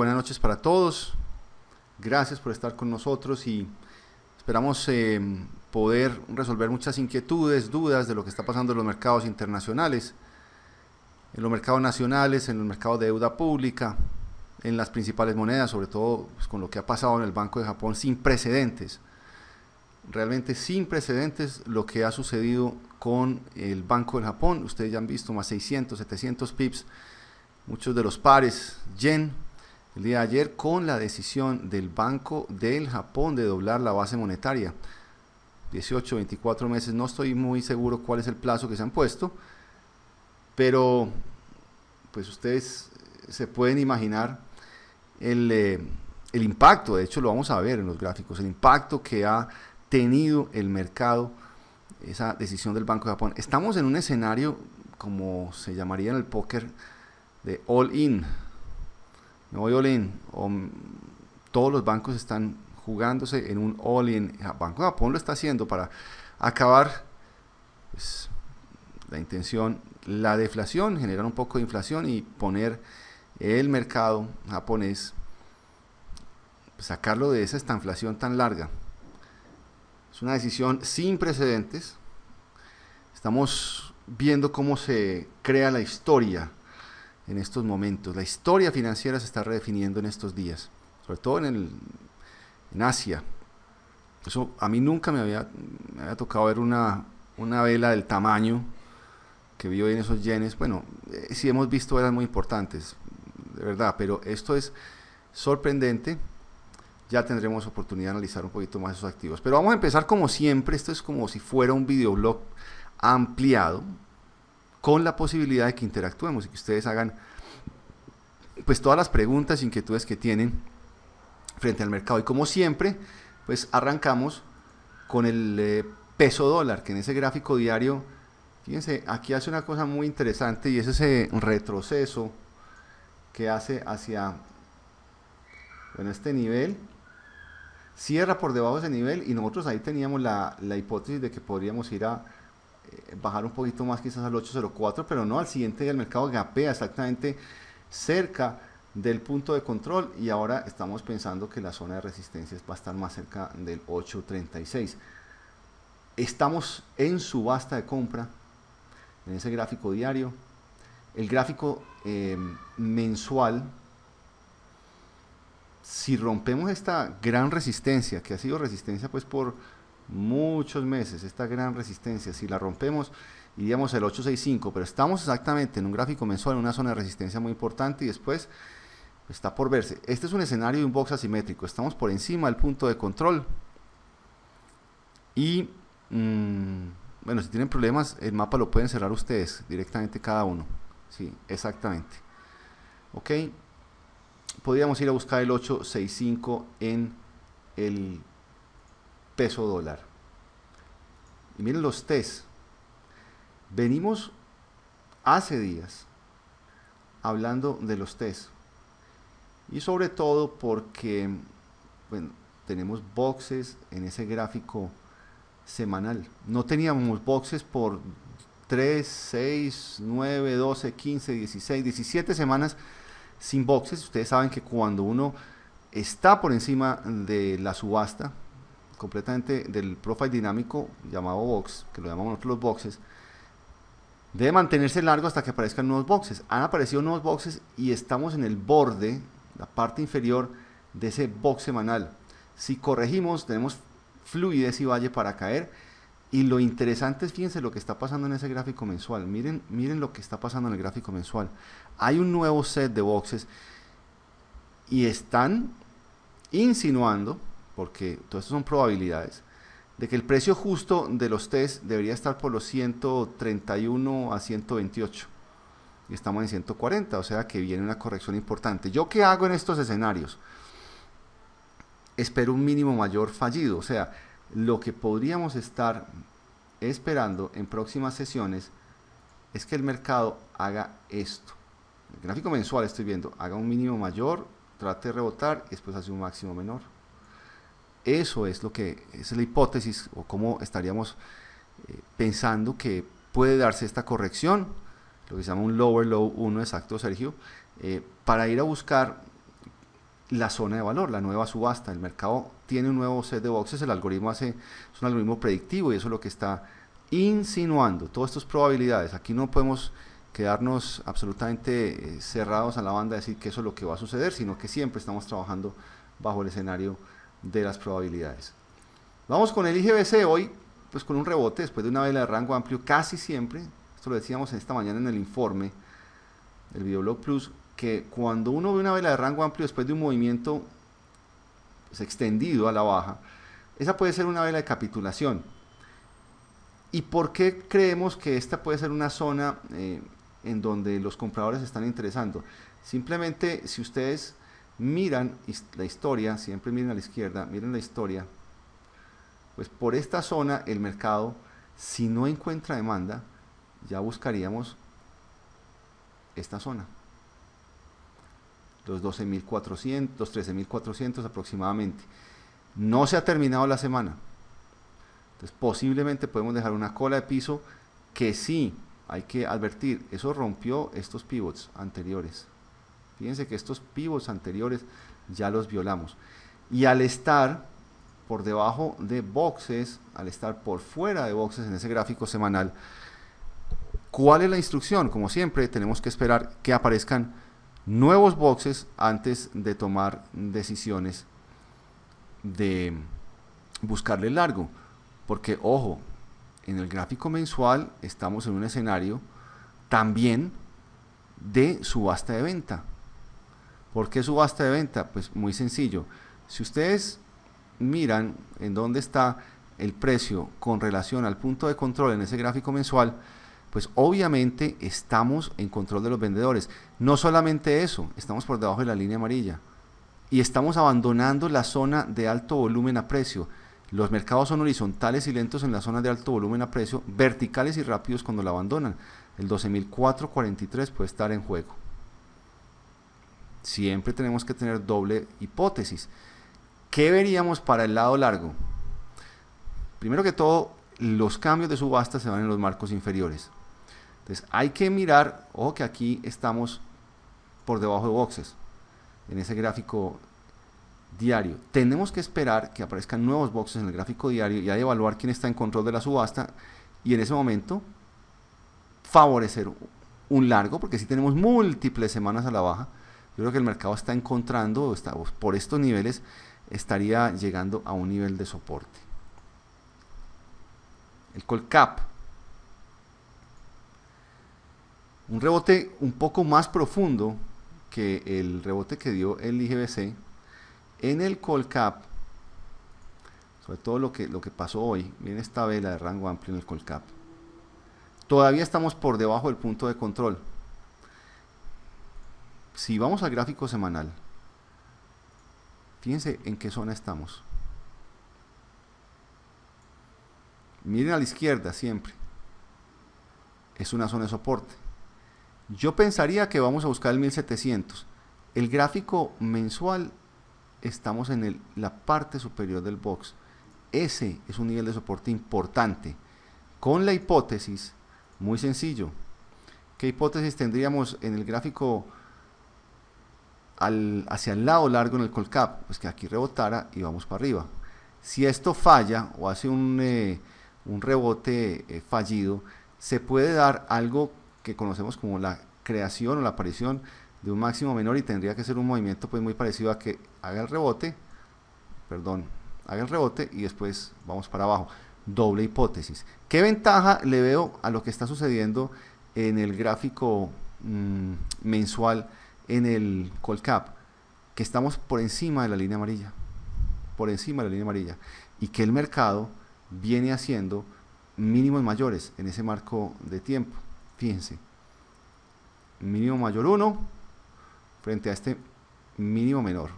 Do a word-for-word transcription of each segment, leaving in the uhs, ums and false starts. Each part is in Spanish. buenas noches para todos. Gracias por estar con nosotros y esperamos eh, poder resolver muchas inquietudes, dudas de lo que está pasando en los mercados internacionales, en los mercados nacionales, en el mercado de deuda pública, en las principales monedas, sobre todo pues, con lo que ha pasado en el Banco de Japón, sin precedentes. Realmente sin precedentes lo que ha sucedido con el Banco del Japón. Ustedes ya han visto más seiscientos, setecientos pips, muchos de los pares yen el día de ayer, con la decisión del Banco del Japón de doblar la base monetaria. dieciocho, veinticuatro meses, no estoy muy seguro cuál es el plazo que se han puesto, pero pues ustedes se pueden imaginar el, eh, el impacto. De hecho lo vamos a ver en los gráficos, el impacto que ha tenido el mercado esa decisión del Banco de Japón. Estamos en un escenario, como se llamaría en el póker, de all in. Me voy all in. O, todos los bancos están jugándose en un all in. El Banco de Japón lo está haciendo para acabar, pues, la intención, la deflación, generar un poco de inflación y poner el mercado japonés, sacarlo de esa estanflación tan larga. Es una decisión sin precedentes. Estamos viendo cómo se crea la historia en estos momentos. La historia financiera se está redefiniendo en estos días, sobre todo en, el, en Asia. Eso a mí nunca me había, me había tocado ver una, una vela del tamaño que vi hoy en esos yenes. Bueno, eh, sí hemos visto velas muy importantes, de verdad, pero esto es sorprendente. Ya tendremos oportunidad de analizar un poquito más esos activos. Pero vamos a empezar como siempre. Esto es como si fuera un videoblog ampliado, con la posibilidad de que interactuemos y que ustedes hagan pues todas las preguntas, inquietudes que tienen frente al mercado. Y como siempre, pues arrancamos con el eh, peso dólar, que en ese gráfico diario, fíjense, aquí hace una cosa muy interesante, y es ese retroceso que hace hacia, bueno, este nivel. Cierra por debajo de ese nivel y nosotros ahí teníamos la, la hipótesis de que podríamos ir a eh, bajar un poquito más, quizás al ocho cero cuatro, pero no, al siguiente día el mercado gapea exactamente cerca del punto de control y ahora estamos pensando que la zona de resistencia va a estar más cerca del ocho treinta y seis. Estamos en subasta de compra en ese gráfico diario. El gráfico eh, mensual, si rompemos esta gran resistencia, que ha sido resistencia pues por muchos meses, esta gran resistencia, si la rompemos iríamos al ocho sesenta y cinco, pero estamos exactamente en un gráfico mensual, en una zona de resistencia muy importante, y después está por verse. Este es un escenario de un box asimétrico, estamos por encima del punto de control y mmm, bueno, si tienen problemas el mapa lo pueden cerrar ustedes directamente cada uno, sí, exactamente, ok. Podríamos ir a buscar el ocho sesenta y cinco en el peso dólar. Y miren los T E S. Venimos hace días hablando de los T E S. Y sobre todo porque, bueno, tenemos boxes en ese gráfico semanal. No teníamos boxes por tres, seis, nueve, doce, quince, dieciséis, diecisiete semanas sin boxes. Ustedes saben que cuando uno está por encima de la subasta, completamente del profile dinámico llamado box, que lo llamamos nosotros los boxes, debe mantenerse largo hasta que aparezcan nuevos boxes. Han aparecido nuevos boxes y estamos en el borde, la parte inferior de ese box semanal. Si corregimos, tenemos fluidez y valle para caer. Y lo interesante es, fíjense lo que está pasando en ese gráfico mensual. Miren, miren lo que está pasando en el gráfico mensual. Hay un nuevo set de boxes y están insinuando, porque todo esto son probabilidades, de que el precio justo de los T E S debería estar por los ciento treinta y uno a ciento veintiocho. Y estamos en ciento cuarenta, o sea que viene una corrección importante. ¿Yo qué hago en estos escenarios? Espero un mínimo mayor fallido, o sea, lo que podríamos estar esperando en próximas sesiones es que el mercado haga esto. El gráfico mensual estoy viendo, haga un mínimo mayor, trate de rebotar y después hace un máximo menor. Eso es lo que, esa es la hipótesis o cómo estaríamos eh, pensando que puede darse esta corrección, lo que se llama un lower low uno, exacto, Sergio, eh, para ir a buscar la zona de valor, la nueva subasta. El mercado tiene un nuevo set de boxes, el algoritmo hace, es un algoritmo predictivo y eso es lo que está insinuando. Todas estas probabilidades, aquí no podemos quedarnos absolutamente cerrados a la banda, decir que eso es lo que va a suceder, sino que siempre estamos trabajando bajo el escenario de las probabilidades. Vamos con el I G B C hoy, pues con un rebote después de una vela de rango amplio casi siempre. Esto lo decíamos esta mañana en el informe del Videoblog Plus, que cuando uno ve una vela de rango amplio después de un movimiento pues, extendido a la baja, esa puede ser una vela de capitulación. ¿Y por qué creemos que esta puede ser una zona eh, en donde los compradores se están interesando? Simplemente, si ustedes miran la historia, siempre miren a la izquierda, miren la historia, pues por esta zona el mercado, si no encuentra demanda, ya buscaríamos esta zona, los doce mil cuatrocientos, los trece mil cuatrocientos aproximadamente. No se ha terminado la semana, entonces posiblemente podemos dejar una cola de piso que sí hay que advertir, eso rompió estos pivots anteriores. Fíjense que estos pivots anteriores ya los violamos. Y al estar por debajo de boxes, al estar por fuera de boxes en ese gráfico semanal, ¿cuál es la instrucción? Como siempre, tenemos que esperar que aparezcan nuevos boxes antes de tomar decisiones de buscarle largo. Porque, ojo, en el gráfico mensual estamos en un escenario también de subasta de venta. ¿Por qué subasta de venta? Pues muy sencillo. Si ustedes miran en dónde está el precio con relación al punto de control en ese gráfico mensual, pues obviamente estamos en control de los vendedores. No solamente eso, estamos por debajo de la línea amarilla y estamos abandonando la zona de alto volumen a precio. Los mercados son horizontales y lentos en las zonas de alto volumen a precio, verticales y rápidos cuando la abandonan. El doce mil cuatrocientos cuarenta y tres puede estar en juego. Siempre tenemos que tener doble hipótesis. ¿Qué veríamos para el lado largo? Primero que todo, los cambios de subasta se van en los marcos inferiores. Entonces hay que mirar, ojo que aquí estamos por debajo de boxes, en ese gráfico diario. Tenemos que esperar que aparezcan nuevos boxes en el gráfico diario y ahí evaluar quién está en control de la subasta y en ese momento favorecer un largo, porque si tenemos múltiples semanas a la baja, yo creo que el mercado está encontrando, está, por estos niveles, estaría llegando a un nivel de soporte. El ColCap. Un rebote un poco más profundo que el rebote que dio el I G B C. En el ColCap, sobre todo lo que, lo que pasó hoy, miren esta vela de rango amplio en el ColCap. Todavía estamos por debajo del punto de control. Si vamos al gráfico semanal, fíjense en qué zona estamos. Miren a la izquierda siempre. Es una zona de soporte. Yo pensaría que vamos a buscar el mil setecientos. El gráfico mensual estamos en el, la parte superior del box. Ese es un nivel de soporte importante. Con la hipótesis, muy sencillo. ¿Qué hipótesis tendríamos en el gráfico Al, hacia el lado largo en el ColCap? Pues que aquí rebotara y vamos para arriba. Si esto falla o hace un, eh, un rebote eh, fallido, se puede dar algo que conocemos como la creación o la aparición de un máximo menor y tendría que ser un movimiento pues muy parecido a que haga el rebote, perdón, haga el rebote y después vamos para abajo. Doble hipótesis. ¿Qué ventaja le veo a lo que está sucediendo en el gráfico mm, mensual en el ColCap? Que estamos por encima de la línea amarilla, por encima de la línea amarilla, y que el mercado viene haciendo mínimos mayores en ese marco de tiempo. Fíjense, mínimo mayor uno frente a este mínimo menor,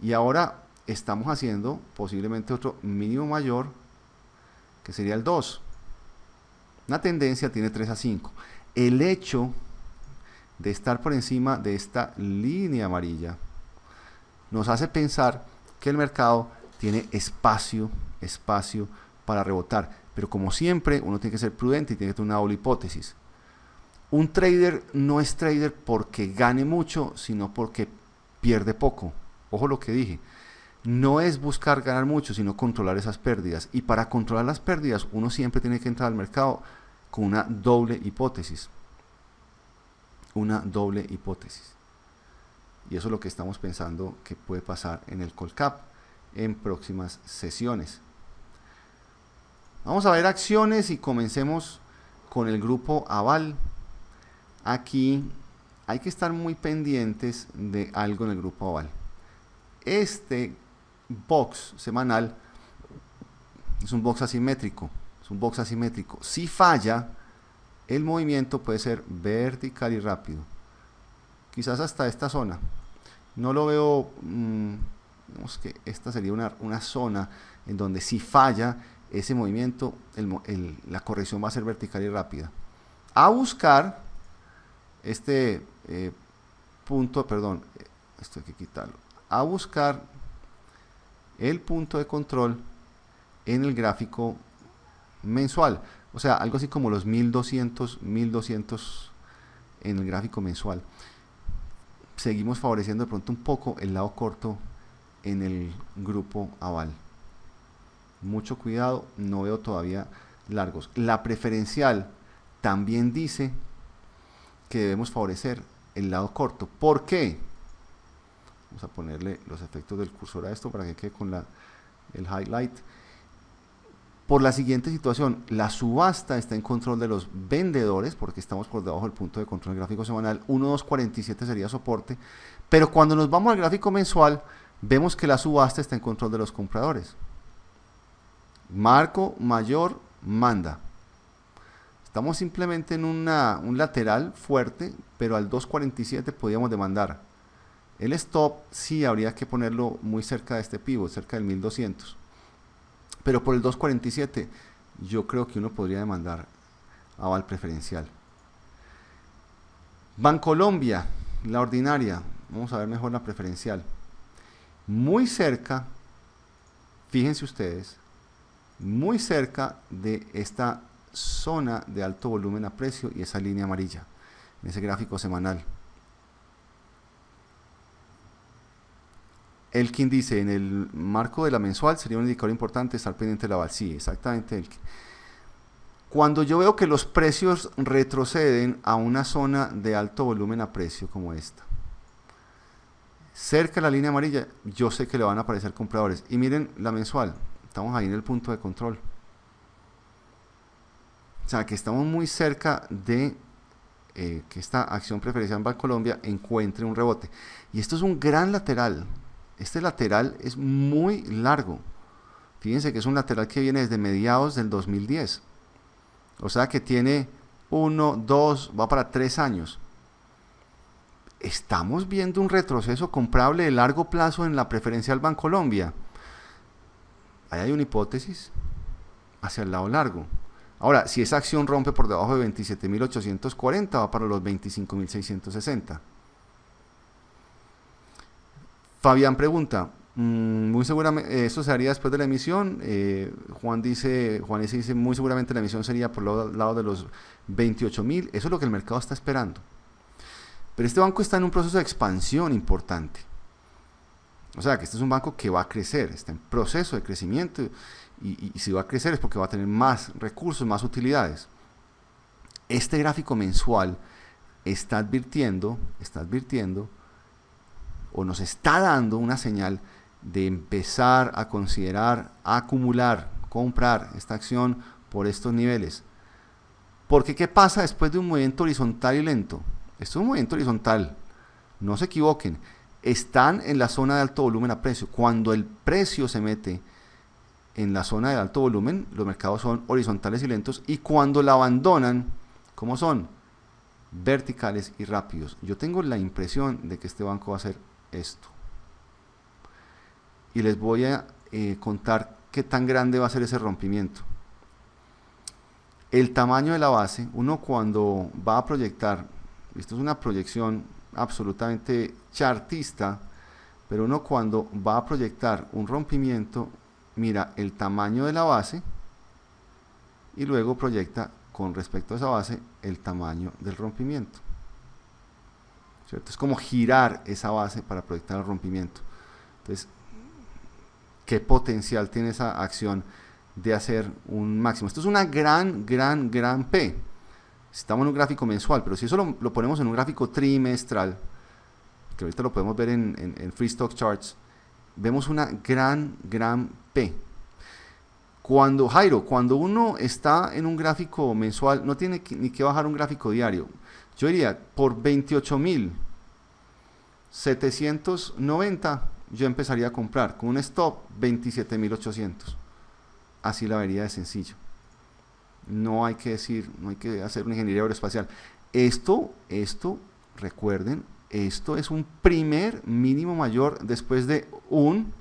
y ahora estamos haciendo posiblemente otro mínimo mayor que sería el dos. Una tendencia tiene tres a cinco. El hecho de estar por encima de esta línea amarilla nos hace pensar que el mercado tiene espacio, espacio para rebotar. Pero como siempre, uno tiene que ser prudente y tiene que tener una doble hipótesis. Un trader no es trader porque gane mucho, sino porque pierde poco. Ojo lo que dije, no es buscar ganar mucho, sino controlar esas pérdidas. Y para controlar las pérdidas, uno siempre tiene que entrar al mercado con una doble hipótesis. Una doble hipótesis. Y eso es lo que estamos pensando que puede pasar en el ColCap en próximas sesiones. Vamos a ver acciones y comencemos con el grupo Aval. Aquí hay que estar muy pendientes de algo en el grupo Aval. Este box semanal es un box asimétrico, es un box asimétrico. Si falla, el movimiento puede ser vertical y rápido, quizás hasta esta zona. No lo veo, mmm, digamos que esta sería una, una zona en donde si falla ese movimiento, el, el, la corrección va a ser vertical y rápida. A buscar este eh, punto, perdón, esto hay que quitarlo. A buscar el punto de control en el gráfico mensual, o sea, algo así como los mil doscientos, mil doscientos en el gráfico mensual. Seguimos favoreciendo de pronto un poco el lado corto en el grupo Aval. Mucho cuidado, no veo todavía largos. La preferencial también dice que debemos favorecer el lado corto. ¿Por qué? Vamos a ponerle los efectos del cursor a esto para que quede con la, el highlight. Por la siguiente situación, la subasta está en control de los vendedores, porque estamos por debajo del punto de control del gráfico semanal. uno punto doscientos cuarenta y siete sería soporte, pero cuando nos vamos al gráfico mensual, vemos que la subasta está en control de los compradores. Marco mayor manda. Estamos simplemente en una, un lateral fuerte, pero al dos punto cuarenta y siete podíamos demandar. El stop sí habría que ponerlo muy cerca de este pivot, cerca del mil doscientos. Pero por el dos punto cuarenta y siete yo creo que uno podría demandar Aval Preferencial. Bancolombia, la ordinaria, vamos a ver mejor la preferencial. Muy cerca, fíjense ustedes, muy cerca de esta zona de alto volumen a precio y esa línea amarilla, en ese gráfico semanal. Elkin dice, en el marco de la mensual sería un indicador importante estar pendiente de la Aval. Sí, exactamente, Elkin. Cuando yo veo que los precios retroceden a una zona de alto volumen a precio como esta, cerca de la línea amarilla, yo sé que le van a aparecer compradores. Y miren la mensual, estamos ahí en el punto de control. O sea, que estamos muy cerca de... Eh, que esta acción preferencial en Bancolombia encuentre un rebote. Y esto es un gran lateral. Este lateral es muy largo. Fíjense que es un lateral que viene desde mediados del dos mil diez. O sea que tiene uno, dos, va para tres años. Estamos viendo un retroceso comprable de largo plazo en la preferencial Bancolombia. Ahí hay una hipótesis hacia el lado largo. Ahora, si esa acción rompe por debajo de veintisiete mil ochocientos cuarenta, va para los veinticinco mil seiscientos sesenta. Fabián pregunta, muy seguramente, ¿esto se haría después de la emisión? Eh, Juan dice, Juan S. dice, muy seguramente la emisión sería por el lado de los veintiocho mil, eso es lo que el mercado está esperando. Pero este banco está en un proceso de expansión importante. O sea, que este es un banco que va a crecer, está en proceso de crecimiento, y, y, y si va a crecer es porque va a tener más recursos, más utilidades. Este gráfico mensual está advirtiendo, está advirtiendo, o nos está dando una señal de empezar a considerar, a acumular, comprar esta acción por estos niveles. Porque ¿qué pasa después de un movimiento horizontal y lento? Esto es un movimiento horizontal, no se equivoquen. Están en la zona de alto volumen a precio. Cuando el precio se mete en la zona de alto volumen, los mercados son horizontales y lentos, y cuando la abandonan, ¿cómo son? Verticales y rápidos. Yo tengo la impresión de que este banco va a hacer esto. Y les voy a eh, contar qué tan grande va a ser ese rompimiento. El tamaño de la base, uno cuando va a proyectar, esto es una proyección absolutamente chartista, pero uno cuando va a proyectar un rompimiento, mira el tamaño de la base y luego proyecta con respecto a esa base el tamaño del rompimiento. ¿cierto? Es como girar esa base para proyectar el rompimiento. Entonces, ¿qué potencial tiene esa acción de hacer un máximo? Esto es una gran, gran, gran P. Estamos en un gráfico mensual, pero si eso lo, lo ponemos en un gráfico trimestral, que ahorita lo podemos ver en, en, en Free Stock Charts, vemos una gran, gran P. Cuando, Jairo, cuando uno está en un gráfico mensual, no tiene que, ni que bajar un gráfico diario. Yo diría, por veintiocho mil setecientos noventa, yo empezaría a comprar con un stop veintisiete mil ochocientos. Así la vería de sencillo. No hay que decir, no hay que hacer una ingeniería aeroespacial. Esto, esto, recuerden, esto es un primer mínimo mayor después de un,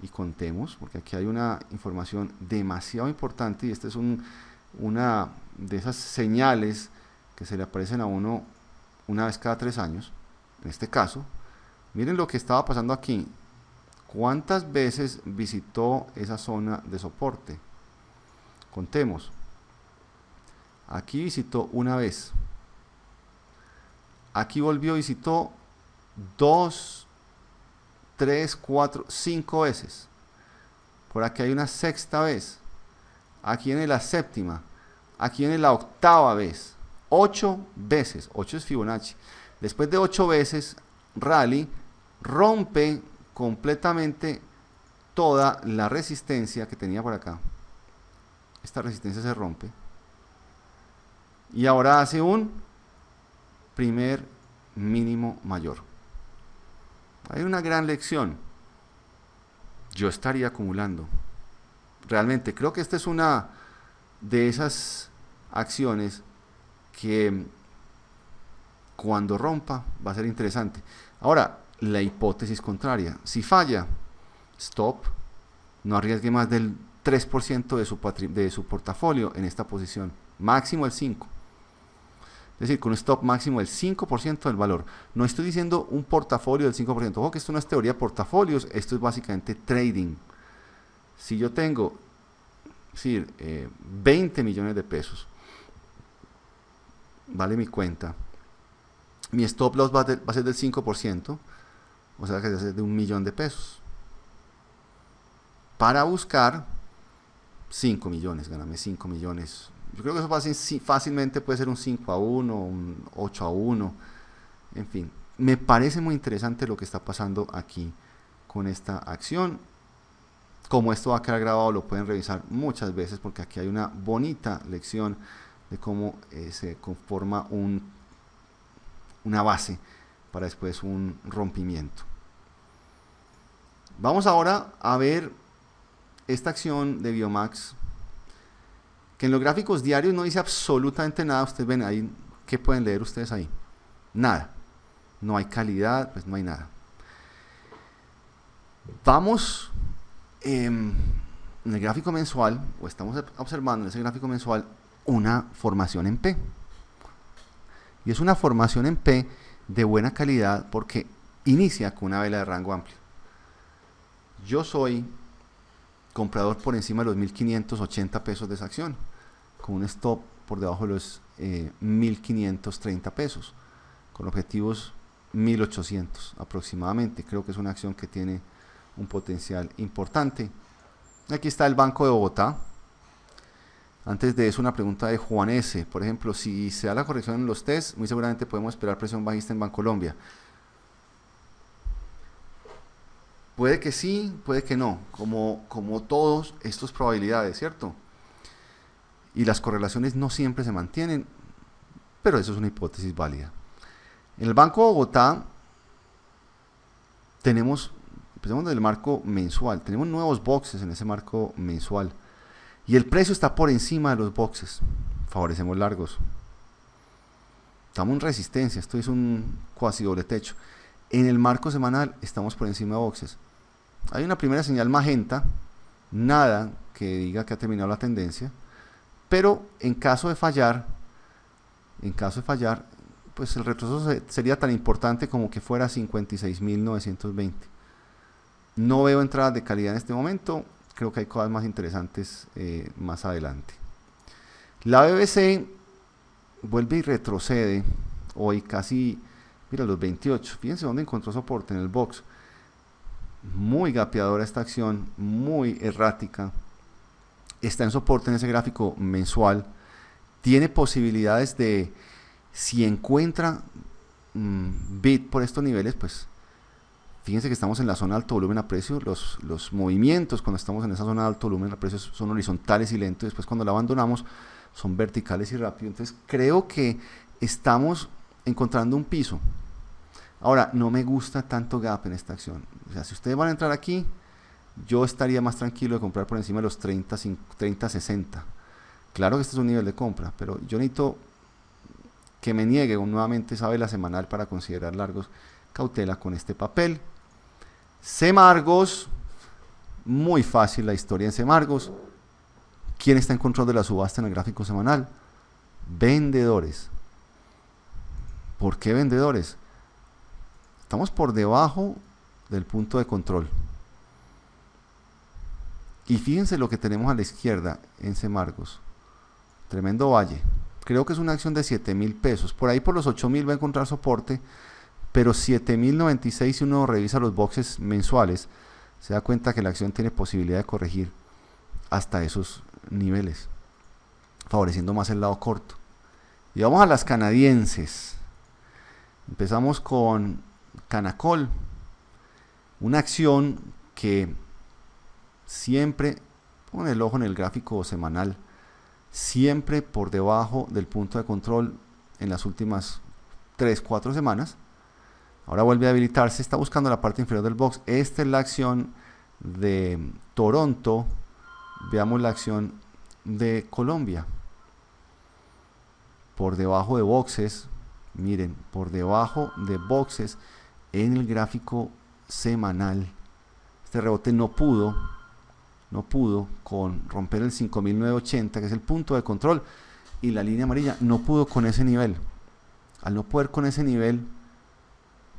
y contemos, porque aquí hay una información demasiado importante, y esta es un, una de esas señales que se le aparecen a uno una vez cada tres años. En este caso, miren lo que estaba pasando aquí. ¿Cuántas veces visitó esa zona de soporte? Contemos. Aquí visitó una vez. Aquí volvió, visitó dos, tres, cuatro, cinco veces. Por aquí hay una sexta vez. Aquí viene la séptima. Aquí viene la octava vez. Ocho veces. Ocho es Fibonacci. Después de ocho veces, rally rompe completamente toda la resistencia que tenía por acá. Esta resistencia se rompe. Y ahora hace un primer mínimo mayor. Hay una gran lección. Yo estaría acumulando. Realmente creo que esta es una de esas acciones que cuando rompa va a ser interesante. Ahora, la hipótesis contraria. Si falla, stop. No arriesgue más del tres por ciento de su, de su portafolio en esta posición. Máximo el cinco por ciento. Es decir, con un stop máximo del cinco por ciento del valor. No estoy diciendo un portafolio del cinco por ciento. Ojo que esto no es teoría de portafolios. Esto es básicamente trading. Si yo tengo, es decir, eh, veinte millones de pesos. Vale mi cuenta. Mi stop loss va, de, va a ser del cinco por ciento. O sea que va a ser de un millón de pesos. Para buscar cinco millones. Gáname cinco millones. Yo creo que eso fácil, fácilmente puede ser un cinco a uno, un ocho a uno, en fin. Me parece muy interesante lo que está pasando aquí con esta acción. Como esto va a quedar grabado, lo pueden revisar muchas veces porque aquí hay una bonita lección de cómo eh, se conforma un, una base para después un rompimiento. Vamos ahora a ver esta acción de Biomax, que en los gráficos diarios no dice absolutamente nada. Ustedes ven ahí, ¿qué pueden leer ustedes ahí? Nada. No hay calidad, pues no hay nada. Vamos eh, en el gráfico mensual, o estamos observando en ese gráfico mensual, una formación en P. Y es una formación en P de buena calidad porque inicia con una vela de rango amplio. Yo soy comprador por encima de los mil quinientos ochenta pesos de esa acción, con un stop por debajo de los eh, mil quinientos treinta pesos, con objetivos mil ochocientos aproximadamente. Creo que es una acción que tiene un potencial importante. Aquí está el Banco de Bogotá. Antes de eso, una pregunta de Juan S. Por ejemplo, si se da la corrección en los T E S, muy seguramente podemos esperar presión bajista en Bancolombia. Puede que sí, puede que no, como, como todos estos probabilidades, ¿cierto? Y las correlaciones no siempre se mantienen, pero eso es una hipótesis válida. En el Banco de Bogotá tenemos, empezamos del marco mensual, tenemos nuevos boxes en ese marco mensual y el precio está por encima de los boxes, favorecemos largos. Estamos en resistencia, esto es un cuasi doble techo. En el marco semanal estamos por encima de boxes. Hay una primera señal magenta, nada que diga que ha terminado la tendencia, pero en caso de fallar, en caso de fallar, pues el retroceso sería tan importante como que fuera cincuenta y seis mil novecientos veinte. No veo entradas de calidad en este momento, creo que hay cosas más interesantes eh, más adelante. La B B C vuelve y retrocede hoy casi mira los veintiocho, fíjense dónde encontró soporte, en el box. Muy gapeadora esta acción, muy errática, está en soporte en ese gráfico mensual, tiene posibilidades de, si encuentra mmm, bid por estos niveles, pues fíjense que estamos en la zona de alto volumen a precio, los, los movimientos cuando estamos en esa zona de alto volumen a precio son horizontales y lentos, después cuando la abandonamos son verticales y rápido, entonces creo que estamos encontrando un piso. Ahora, no me gusta tanto gap en esta acción, o sea, si ustedes van a entrar aquí, yo estaría más tranquilo de comprar por encima de los treinta, sesenta, claro que este es un nivel de compra, pero yo necesito que me niegue nuevamente, sabe, la semanal para considerar largos, cautela con este papel. Cemargos, muy fácil la historia en Cemargos. ¿Quién está en control de la subasta en el gráfico semanal? Vendedores. ¿Por qué vendedores? Estamos por debajo del punto de control. Y fíjense lo que tenemos a la izquierda en Cemargos. Tremendo valle. Creo que es una acción de siete mil pesos. Por ahí por los ocho mil va a encontrar soporte, pero siete mil noventa y seis, si uno revisa los boxes mensuales, se da cuenta que la acción tiene posibilidad de corregir hasta esos niveles, favoreciendo más el lado corto. Y vamos a las canadienses. Empezamos con Canacol, una acción que siempre, pon el ojo en el gráfico semanal, siempre por debajo del punto de control en las últimas tres, cuatro semanas. Ahora vuelve a habilitarse, está buscando la parte inferior del box. Esta es la acción de Toronto. Veamos la acción de Colombia. Por debajo de boxes, miren, por debajo de boxes en el gráfico semanal. Este rebote no pudo, no pudo con romper el cinco mil novecientos ochenta, que es el punto de control, y la línea amarilla no pudo con ese nivel. Al no poder con ese nivel,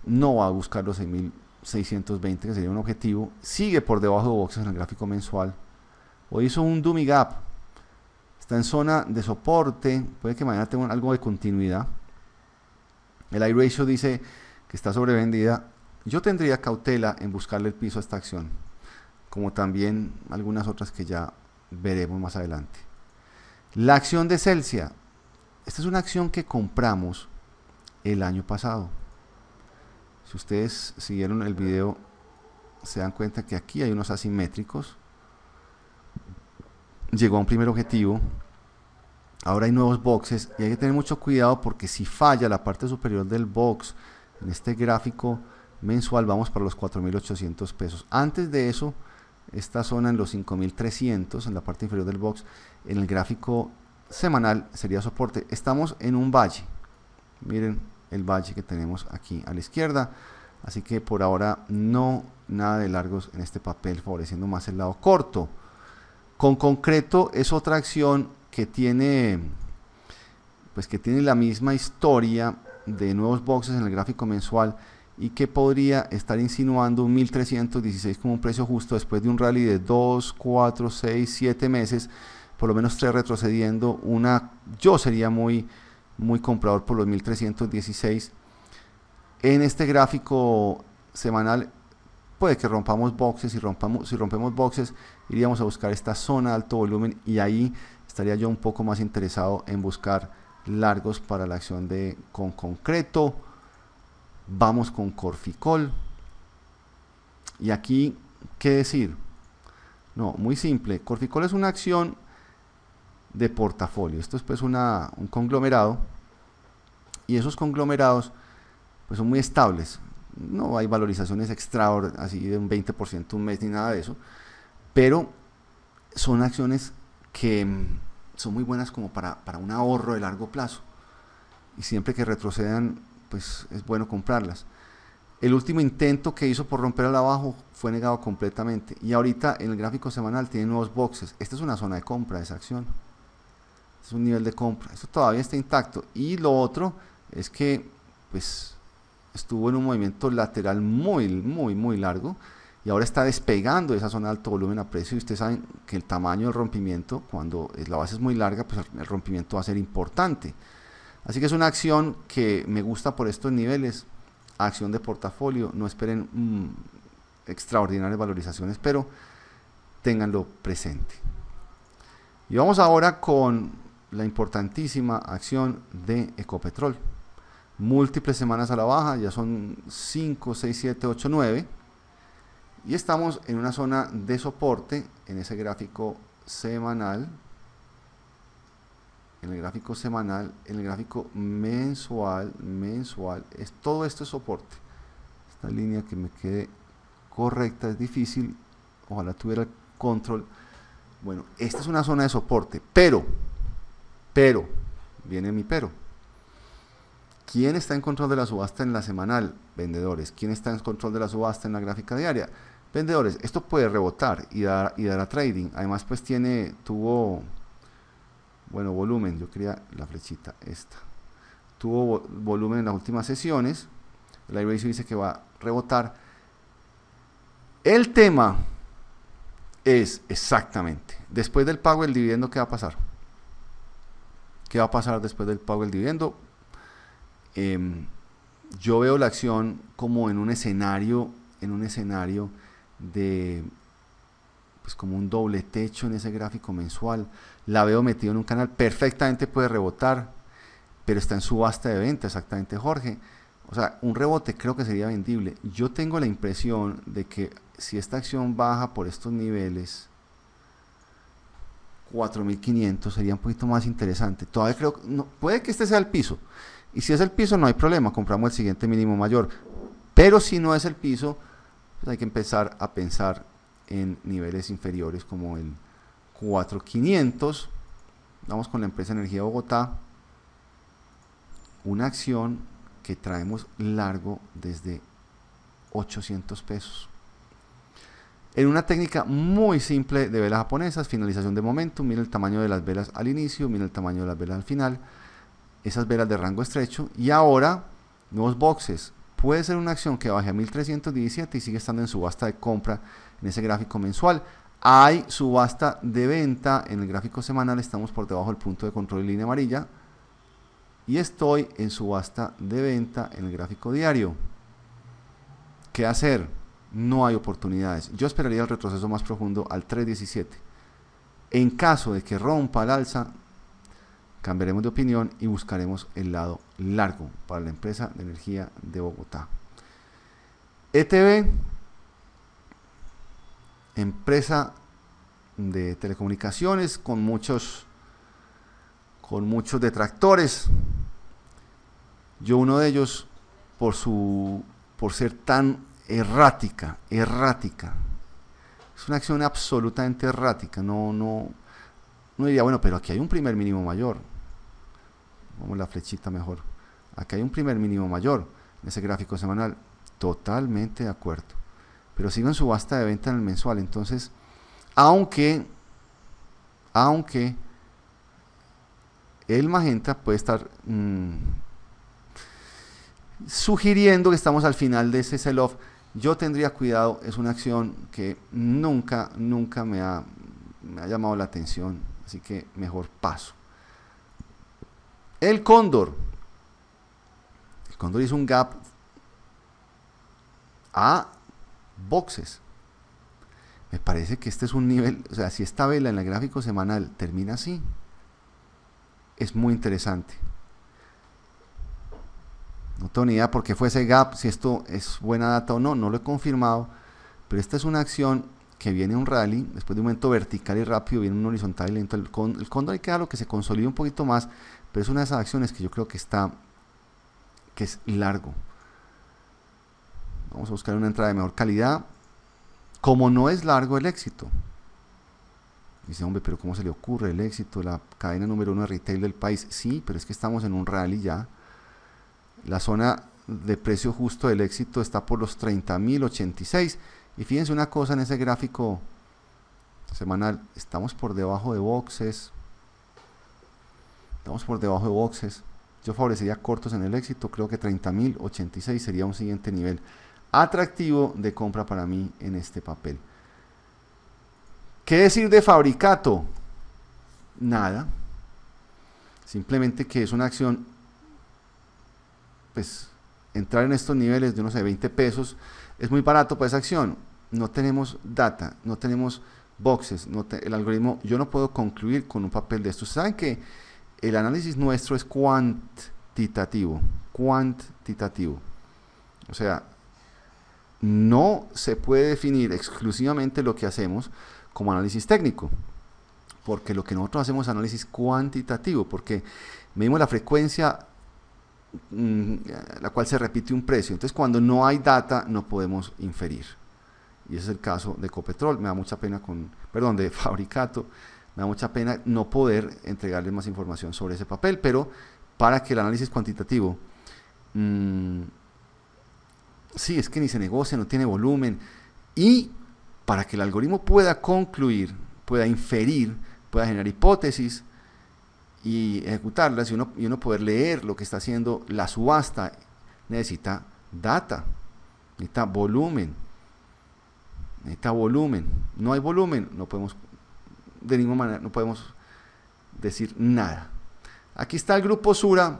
no va a buscar los seis mil seiscientos veinte, que sería un objetivo. Sigue por debajo de boxes en el gráfico mensual. Hoy hizo un dummy gap, está en zona de soporte, puede que mañana tenga algo de continuidad. El I ratio dice que está sobrevendida. Yo tendría cautela en buscarle el piso a esta acción, como también algunas otras que ya veremos más adelante. La acción de Celsia, esta es una acción que compramos el año pasado. Si ustedes siguieron el video, se dan cuenta que aquí hay unos asimétricos. Llegó a un primer objetivo, ahora hay nuevos boxes y hay que tener mucho cuidado, porque si falla la parte superior del box en este gráfico mensual, vamos para los cuatro mil ochocientos pesos. Antes de eso, esta zona en los cinco mil trescientos en la parte inferior del box, en el gráfico semanal sería soporte. Estamos en un valle, miren el valle que tenemos aquí a la izquierda, así que por ahora no, nada de largos en este papel, favoreciendo más el lado corto. Con Concreto es otra acción que tiene, pues que tiene la misma historia de nuevos boxes en el gráfico mensual y que podría estar insinuando un mil trescientos dieciséis como un precio justo después de un rally de dos, cuatro, seis, siete meses, por lo menos tres retrocediendo. Una, yo sería muy, muy comprador por los mil trescientos dieciséis. En este gráfico semanal puede que rompamos boxes, y rompamos, si rompemos boxes iríamos a buscar esta zona de alto volumen y ahí estaría yo un poco más interesado en buscar largos para la acción de Con Concreto. Vamos con Corficol. Y aquí, ¿qué decir? No, muy simple. Corficol es una acción de portafolio. Esto es pues una, un conglomerado y esos conglomerados pues son muy estables. No hay valorizaciones extra así de un veinte por ciento un mes ni nada de eso, pero son acciones que son muy buenas como para, para un ahorro de largo plazo, y siempre que retrocedan pues es bueno comprarlas. El último intento que hizo por romper al abajo fue negado completamente y ahorita en el gráfico semanal tiene nuevos boxes. Esta es una zona de compra de esa acción, es un nivel de compra, esto todavía está intacto. Y lo otro es que pues estuvo en un movimiento lateral muy, muy, muy largo y ahora está despegando esa zona de alto volumen a precio, y ustedes saben que el tamaño del rompimiento, cuando la base es muy larga, pues el rompimiento va a ser importante. Así que es una acción que me gusta por estos niveles, acción de portafolio. No esperen mmm, extraordinarias valorizaciones, pero ténganlo presente. Y vamos ahora con la importantísima acción de Ecopetrol. Múltiples semanas a la baja, ya son cinco, seis, siete, ocho, nueve. Y estamos en una zona de soporte en ese gráfico semanal, en el gráfico semanal, en el gráfico mensual, mensual. Es, todo esto es soporte. Esta línea que me quede correcta es difícil, ojalá tuviera el control. Bueno, esta es una zona de soporte, pero, pero, viene mi pero. ¿Quién está en control de la subasta en la semanal? Vendedores. ¿Quién está en control de la subasta en la gráfica diaria? Vendedores. Esto puede rebotar y dar, y dar a trading. Además, pues tiene, tuvo, bueno, volumen. Yo quería la flechita esta. Tuvo volumen en las últimas sesiones. El I R A C dice que va a rebotar. El tema es exactamente, después del pago del dividendo, ¿qué va a pasar? ¿Qué va a pasar después del pago del dividendo? Eh, yo veo la acción como en un escenario, en un escenario de, pues como un doble techo en ese gráfico mensual. La veo metida en un canal, perfectamente puede rebotar, pero está en subasta de venta, exactamente, Jorge. O sea, un rebote creo que sería vendible. Yo tengo la impresión de que si esta acción baja por estos niveles, cuatro mil quinientos, sería un poquito más interesante. Todavía creo, no, puede que este sea el piso. Y si es el piso, no hay problema, compramos el siguiente mínimo mayor. Pero si no es el piso, pues hay que empezar a pensar en niveles inferiores como el cuatro mil quinientos. Vamos con la empresa Energía Bogotá. Una acción que traemos largo desde ochocientos pesos. En una técnica muy simple de velas japonesas, finalización de momentum. Mira el tamaño de las velas al inicio, mira el tamaño de las velas al final. Esas velas de rango estrecho, y ahora nuevos boxes. Puede ser una acción que baje a mil trescientos diecisiete y sigue estando en subasta de compra en ese gráfico mensual. Hay subasta de venta en el gráfico semanal, estamos por debajo del punto de control en línea amarilla, y estoy en subasta de venta en el gráfico diario. ¿Qué hacer? No hay oportunidades. Yo esperaría el retroceso más profundo al tres diecisiete. En caso de que rompa el alza, cambiaremos de opinión y buscaremos el lado largo para la empresa de energía de Bogotá. E T B, empresa de telecomunicaciones con muchos, con muchos detractores. Yo uno de ellos por, su, por ser tan errática, errática. Es una acción absolutamente errática, no, no... Uno diría, bueno, pero aquí hay un primer mínimo mayor. Vamos la flechita mejor. Aquí hay un primer mínimo mayor en ese gráfico semanal. Totalmente de acuerdo. Pero sigo en subasta de venta en el mensual. Entonces, aunque, aunque el magenta puede estar mmm, sugiriendo que estamos al final de ese sell-off, yo tendría cuidado. Es una acción que nunca, nunca me ha, me ha llamado la atención. Así que mejor paso. El Cóndor. El Cóndor hizo un gap a boxes. Me parece que este es un nivel, o sea, si esta vela en el gráfico semanal termina así, es muy interesante. No tengo ni idea por qué fue ese gap, si esto es buena data o no, no lo he confirmado, pero esta es una acción que viene un rally, después de un momento vertical y rápido, viene un horizontal y lento. El, con, el Cóndor hay que dejarlo que se consolide un poquito más, pero es una de esas acciones que yo creo que está, que es largo. Vamos a buscar una entrada de mejor calidad. Como no es largo el éxito. Dice, hombre, pero ¿cómo se le ocurre el éxito? La cadena número uno de retail del país. Sí, pero es que estamos en un rally ya. La zona de precio justo del éxito está por los treinta mil ochenta y seis. Y fíjense una cosa, en ese gráfico semanal estamos por debajo de boxes, estamos por debajo de boxes. Yo favorecería cortos en el éxito, creo que treinta mil ochenta y seis sería un siguiente nivel atractivo de compra para mí en este papel. ¿Qué decir de Fabricato? Nada, simplemente que es una acción pues entrar en estos niveles de unos veinte pesos es muy barato para esa acción. No tenemos data, no tenemos boxes, no te, el algoritmo, yo no puedo concluir con un papel de estos. Saben que el análisis nuestro es cuantitativo, cuantitativo, o sea, no se puede definir exclusivamente lo que hacemos como análisis técnico, porque lo que nosotros hacemos es análisis cuantitativo, porque medimos la frecuencia mmm, la cual se repite un precio. Entonces, cuando no hay data, no podemos inferir. Y ese es el caso de Ecopetrol. Me da mucha pena con, perdón, de Fabricato, me da mucha pena no poder entregarles más información sobre ese papel, pero para que el análisis cuantitativo, mmm, sí, es que ni se negocia, no tiene volumen, y para que el algoritmo pueda concluir, pueda inferir, pueda generar hipótesis y ejecutarlas, y uno, y uno poder leer lo que está haciendo la subasta, necesita data, necesita volumen. Necesita volumen. No hay volumen, no podemos, de ninguna manera, no podemos decir nada. Aquí está el Grupo Sura,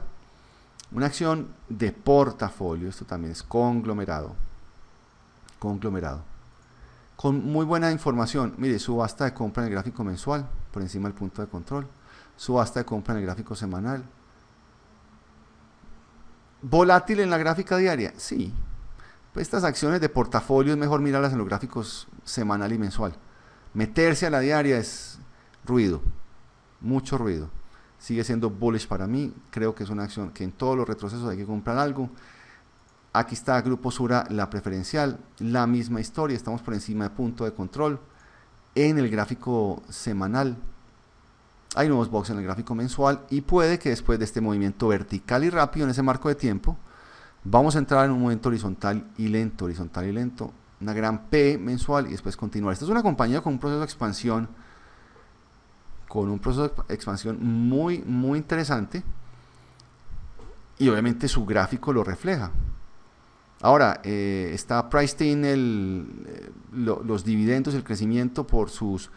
una acción de portafolio. Esto también es conglomerado. Conglomerado. Con muy buena información. Mire, subasta de compra en el gráfico mensual, por encima del punto de control. Subasta de compra en el gráfico semanal. ¿Volátil en la gráfica diaria? Sí. Pues estas acciones de portafolio es mejor mirarlas en los gráficos semanal y mensual. Meterse a la diaria es ruido, mucho ruido. Sigue siendo bullish para mí. Creo que es una acción que en todos los retrocesos hay que comprar algo. Aquí está Grupo Sura, la preferencial, la misma historia. Estamos por encima de punto de control en el gráfico semanal. Hay nuevos box en el gráfico mensual y puede que después de este movimiento vertical y rápido en ese marco de tiempo vamos a entrar en un momento horizontal y lento, horizontal y lento, una gran P mensual y después continuar. Esta es una compañía con un proceso de expansión, con un proceso de expansión muy, muy interesante, y obviamente su gráfico lo refleja. Ahora, eh, está priced in el, eh, lo, los dividendos, el crecimiento por sus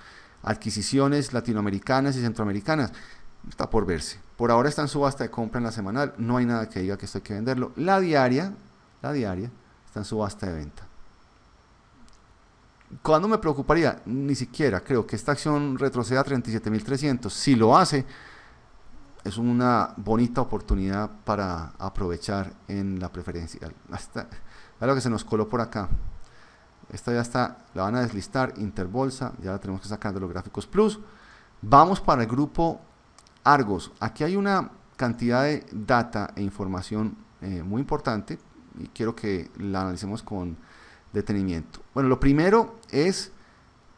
adquisiciones latinoamericanas y centroamericanas. Está por verse. Por ahora está en subasta de compra en la semanal. No hay nada que diga que esto hay que venderlo. La diaria, la diaria está en subasta de venta. ¿Cuándo me preocuparía? Ni siquiera. Creo que esta acción retroceda a treinta y siete mil trescientos. Si lo hace, es una bonita oportunidad para aprovechar en la preferencial. Hasta, a lo que se nos coló por acá. Esta ya está, la van a deslistar. Interbolsa, ya la tenemos que sacar de los gráficos plus. Vamos para el Grupo Argos. Aquí hay una cantidad de data e información eh, muy importante y quiero que la analicemos con detenimiento. Bueno, lo primero es,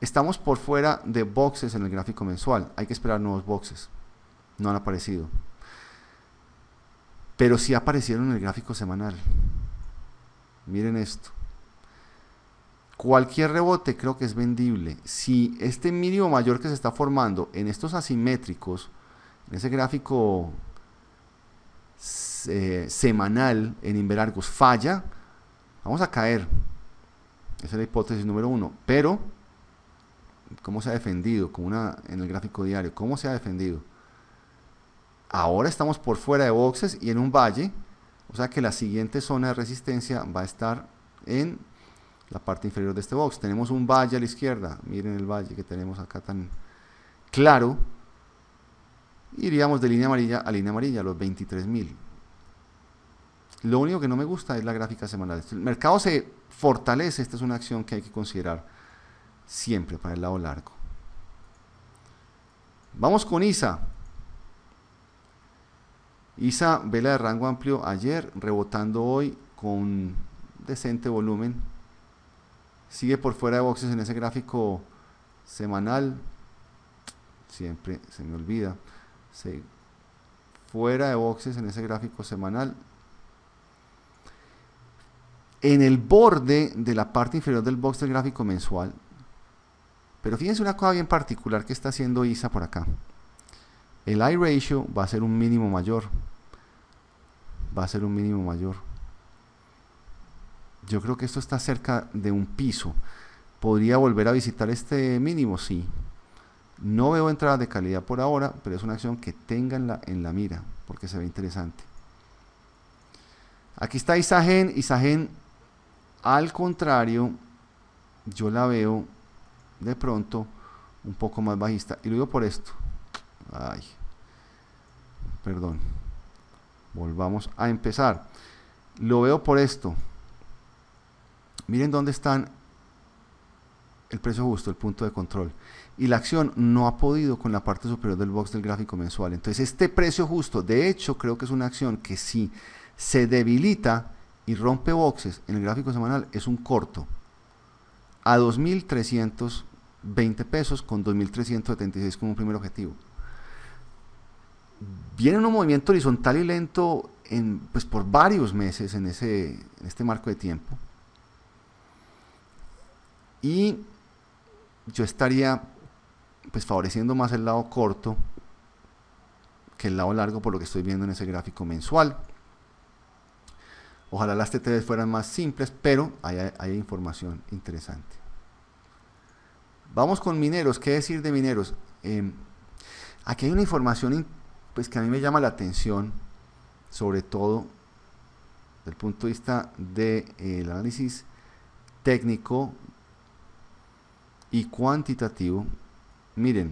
estamos por fuera de boxes en el gráfico mensual, hay que esperar nuevos boxes, no han aparecido, pero sí aparecieron en el gráfico semanal. Miren esto, cualquier rebote creo que es vendible. Si este mínimo mayor que se está formando en estos asimétricos, en ese gráfico eh, semanal en Inverargus falla, vamos a caer. Esa es la hipótesis número uno. Pero, ¿cómo se ha defendido? Como una, en el gráfico diario, ¿cómo se ha defendido? Ahora estamos por fuera de boxes y en un valle, o sea que la siguiente zona de resistencia va a estar en la parte inferior de este box. Tenemos un valle a la izquierda, miren el valle que tenemos acá tan claro. Iríamos de línea amarilla a línea amarilla, los veintitrés mil. Lo único que no me gusta es la gráfica semanal. El mercado se fortalece, esta es una acción que hay que considerar siempre para el lado largo. Vamos con I S A. I S A, vela de rango amplio ayer, rebotando hoy con decente volumen. Sigue por fuera de boxes en ese gráfico semanal. Siempre se me olvida. Sí. Fuera de boxes en ese gráfico semanal, en el borde de la parte inferior del box del gráfico mensual. Pero fíjense una cosa bien particular que está haciendo I S A por acá. El I ratio va a ser un mínimo mayor, va a ser un mínimo mayor. Yo creo que esto está cerca de un piso. ¿Podría volver a visitar este mínimo? Sí. No veo entradas de calidad por ahora, pero es una acción que tengan en la mira, porque se ve interesante. Aquí está Isagen. Isagen, al contrario, yo la veo de pronto un poco más bajista. Y lo digo por esto. Ay, perdón. Volvamos a empezar. Lo veo por esto. Miren dónde están el precio justo, el punto de control. Y la acción no ha podido con la parte superior del box del gráfico mensual. Entonces este precio justo, de hecho, creo que es una acción que si se debilita y rompe boxes en el gráfico semanal, es un corto a dos mil trescientos veinte pesos con dos mil trescientos setenta y seis como un primer objetivo. Viene un movimiento horizontal y lento en, pues por varios meses en, ese, en este marco de tiempo. Y yo estaría pues favoreciendo más el lado corto que el lado largo por lo que estoy viendo en ese gráfico mensual. Ojalá las T T B fueran más simples, pero hay, hay información interesante. Vamos con Mineros. ¿Qué decir de Mineros? Eh, aquí hay una información pues, que a mí me llama la atención, sobre todo desde el punto de vista del eh, análisis técnico y cuantitativo. Miren,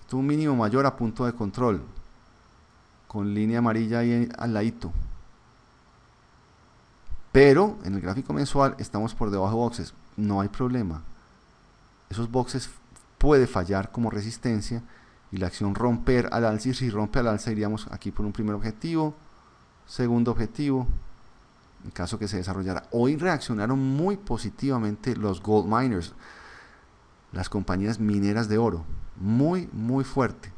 esto es un mínimo mayor a punto de control, con línea amarilla ahí al ladito. Pero en el gráfico mensual estamos por debajo de boxes, no hay problema. Esos boxes puede fallar como resistencia y la acción romper al alza, y si rompe al alza iríamos aquí por un primer objetivo, segundo objetivo, en caso que se desarrollara. Hoy reaccionaron muy positivamente los gold miners, las compañías mineras de oro, muy muy fuerte.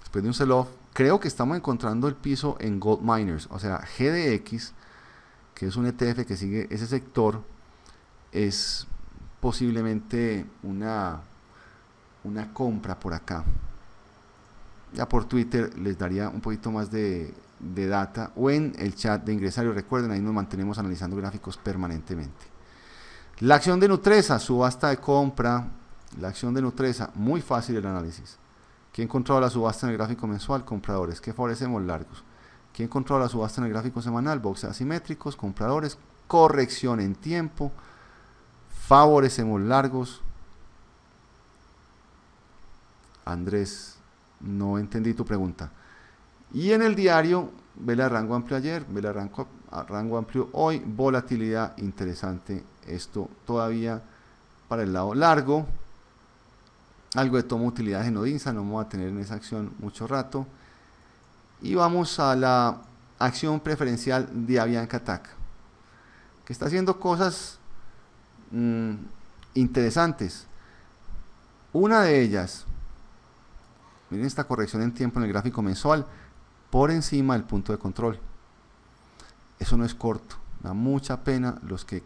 Después de un sell-off, creo que estamos encontrando el piso en gold miners, o sea, G D X, que es un E T F que sigue ese sector, es posiblemente una, una compra por acá. Ya por Twitter les daría un poquito más de, de data, o en el chat de ingresarios. Recuerden, ahí nos mantenemos analizando gráficos permanentemente. La acción de Nutresa, subasta de compra. La acción de Nutresa, muy fácil el análisis. ¿Quién controla la subasta en el gráfico mensual? Compradores. ¿Qué favorecemos? Largos. ¿Quién controla la subasta en el gráfico semanal? Boxes asimétricos, compradores, corrección en tiempo, favorecemos largos. Andrés, no entendí tu pregunta. Y en el diario, vela de rango amplio ayer, vela de rango, rango amplio hoy, volatilidad interesante, esto todavía para el lado largo. Algo de toma utilidad en Odinsa, no vamos a tener en esa acción mucho rato. Y vamos a la acción preferencial de Avianca T A C, que está haciendo cosas mmm, interesantes. Una de ellas, miren esta corrección en tiempo en el gráfico mensual, por encima del punto de control. Eso no es corto, da mucha pena los que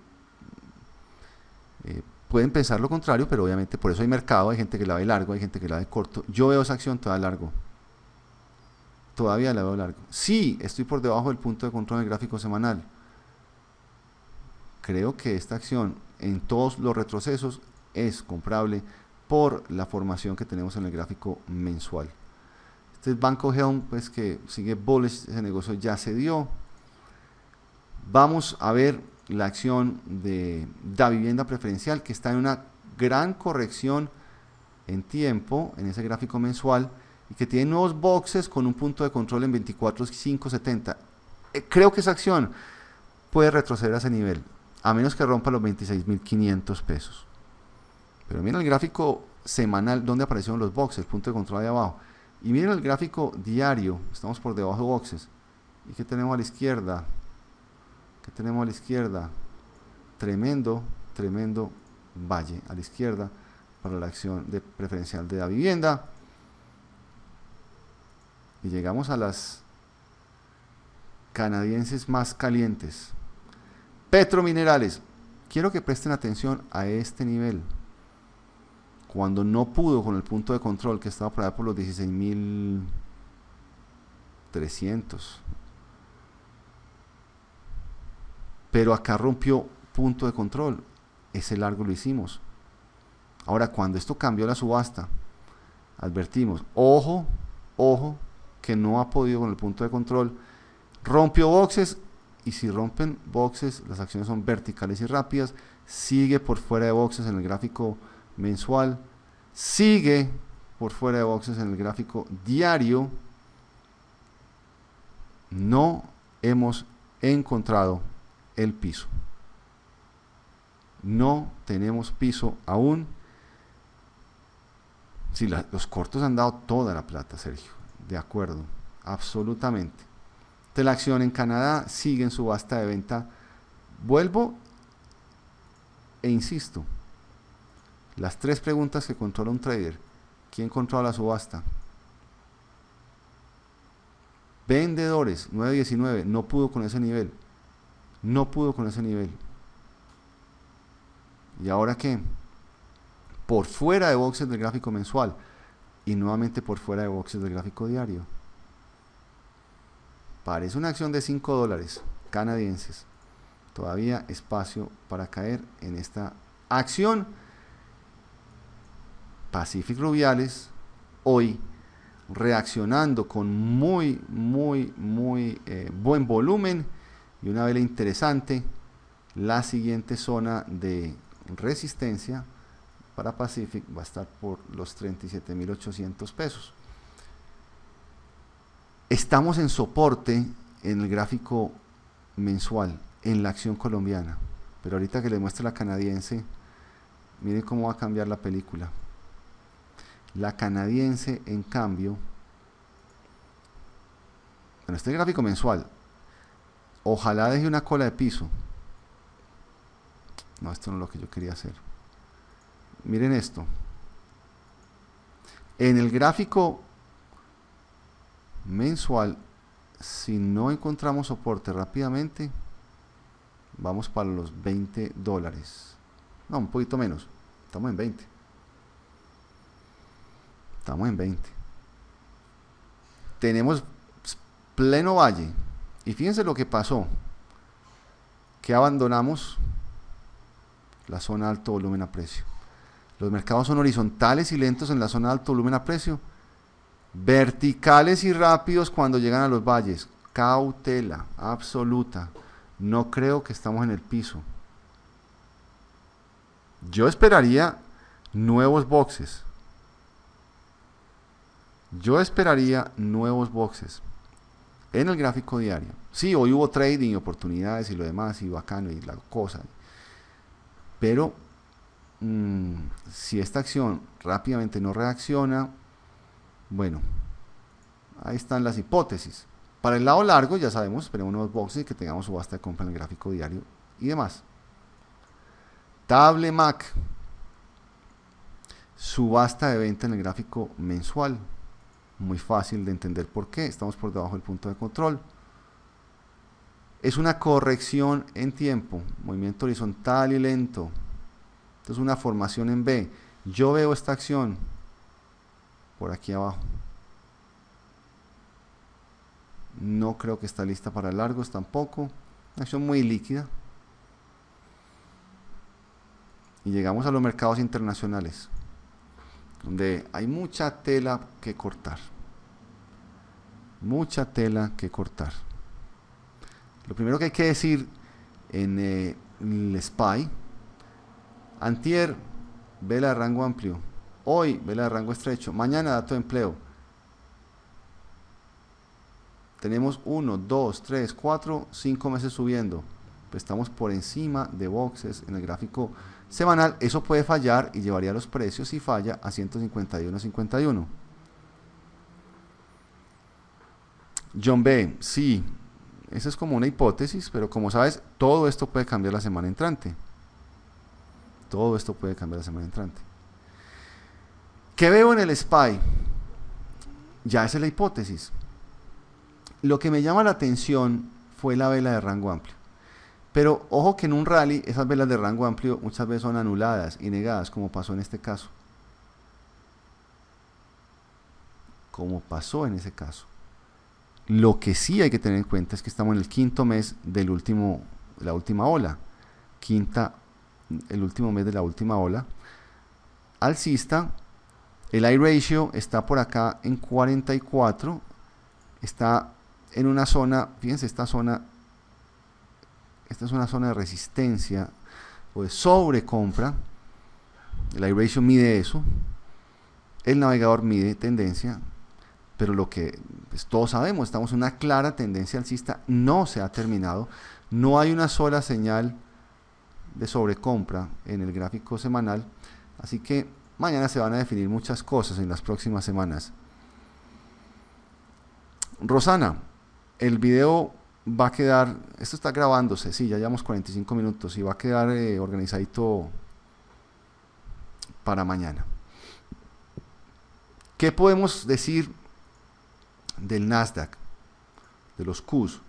eh, pueden pensar lo contrario, pero obviamente por eso hay mercado, hay gente que la ve largo, hay gente que la ve corto. Yo veo esa acción toda largo. Todavía la veo largo. Sí, estoy por debajo del punto de control del gráfico semanal. Creo que esta acción en todos los retrocesos es comprable por la formación que tenemos en el gráfico mensual. Este es Banco Helm, pues que sigue bullish, ese negocio ya se dio. Vamos a ver la acción de Davivienda Preferencial, que está en una gran corrección en tiempo en ese gráfico mensual, y que tiene nuevos boxes con un punto de control en veinticuatro mil quinientos setenta. Creo que esa acción puede retroceder a ese nivel, a menos que rompa los veintiséis mil quinientos pesos. Pero miren el gráfico semanal donde aparecieron los boxes, punto de control ahí abajo. Y miren el gráfico diario, estamos por debajo de boxes. ¿Y qué tenemos a la izquierda? ¿Qué tenemos a la izquierda? Tremendo, tremendo valle a la izquierda para la acción de preferencial de la vivienda. Y llegamos a las canadienses más calientes. Petrominerales. Quiero que presten atención a este nivel. Cuando no pudo con el punto de control, que estaba por allá por los dieciséis mil trescientos. Pero acá rompió punto de control. Ese largo lo hicimos. Ahora, cuando esto cambió la subasta, advertimos, ojo, ojo, que no ha podido con el punto de control, rompió boxes, y si rompen boxes, las acciones son verticales y rápidas, sigue por fuera de boxes en el gráfico mensual, sigue por fuera de boxes en el gráfico diario. No hemos encontrado el piso, no tenemos piso aún. Sí, la, los cortos han dado toda la plata, Sergio, de acuerdo, absolutamente. Entonces la acción en Canadá sigue en subasta de venta. Vuelvo e insisto, las tres preguntas que controla un trader: ¿quién controla la subasta? Vendedores, nueve diecinueve, no pudo con ese nivel, no pudo con ese nivel. ¿Y ahora qué? Por fuera de boxes del gráfico mensual y nuevamente por fuera de boxes del gráfico diario. Parece una acción de cinco dólares canadienses. Todavía espacio para caer en esta acción. Pacific Rubiales hoy reaccionando con muy, muy, muy eh, buen volumen y una vela interesante. La siguiente zona de resistencia para Pacific va a estar por los treinta y siete mil ochocientos pesos. Estamos en soporte en el gráfico mensual, en la acción colombiana, pero ahorita que les muestro la canadiense, miren cómo va a cambiar la película. La canadiense, en cambio, en este gráfico mensual, ojalá deje una cola de piso. No, esto no es lo que yo quería hacer. Miren esto. En el gráfico mensual, si no encontramos soporte rápidamente, vamos para los veinte dólares. No, un poquito menos. Estamos en veinte. Estamos en veinte. Tenemos pleno valle. Y fíjense lo que pasó. Que abandonamos la zona de alto volumen a precio. Los mercados son horizontales y lentos en la zona de alto volumen a precio. Verticales y rápidos cuando llegan a los valles. Cautela absoluta. No creo que estamos en el piso. Yo esperaría nuevos boxes. Yo esperaría nuevos boxes en el gráfico diario. Sí, hoy hubo trading, oportunidades y lo demás, y bacano y la cosa. Pero mmm, si esta acción rápidamente no reacciona, bueno, ahí están las hipótesis. Para el lado largo, ya sabemos, esperemos nuevos boxes y que tengamos subasta de compra en el gráfico diario y demás. Table Mac, subasta de venta en el gráfico mensual. Muy fácil de entender por qué, estamos por debajo del punto de control. Es una corrección en tiempo, movimiento horizontal y lento. Entonces una formación en B. Yo veo esta acción por aquí abajo. No creo que está lista para largos tampoco. Una acción muy líquida. Y llegamos a los mercados internacionales, donde hay mucha tela que cortar, mucha tela que cortar. Lo primero que hay que decir en eh, el S P Y: antier vela de rango amplio, hoy vela de rango estrecho, mañana dato de empleo. Tenemos uno, dos, tres, cuatro, cinco meses subiendo, pues estamos por encima de boxes en el gráfico semanal. Eso puede fallar y llevaría los precios, si falla, a ciento cincuenta y uno cincuenta y uno. John B, sí, esa es como una hipótesis, pero como sabes, todo esto puede cambiar la semana entrante. Todo esto puede cambiar la semana entrante. ¿Qué veo en el S P Y? Ya esa es la hipótesis. Lo que me llama la atención fue la vela de rango amplio. Pero ojo que en un rally esas velas de rango amplio muchas veces son anuladas y negadas, como pasó en este caso. Como pasó en ese caso. Lo que sí hay que tener en cuenta es que estamos en el quinto mes del último, la última ola. Quinta, el último mes de la última ola alcista. El I ratio está por acá en cuarenta y cuatro. Está en una zona, fíjense esta zona, esta es una zona de resistencia o de sobrecompra, el iRatio mide eso, el navegador mide tendencia, pero lo que pues, todos sabemos, estamos en una clara tendencia alcista, no se ha terminado, no hay una sola señal de sobrecompra en el gráfico semanal, así que mañana se van a definir muchas cosas en las próximas semanas. Rosana, el video va a quedar, esto está grabándose, sí, ya llevamos cuarenta y cinco minutos y va a quedar eh, organizadito para mañana. ¿Qué podemos decir del Nasdaq, de los Qs?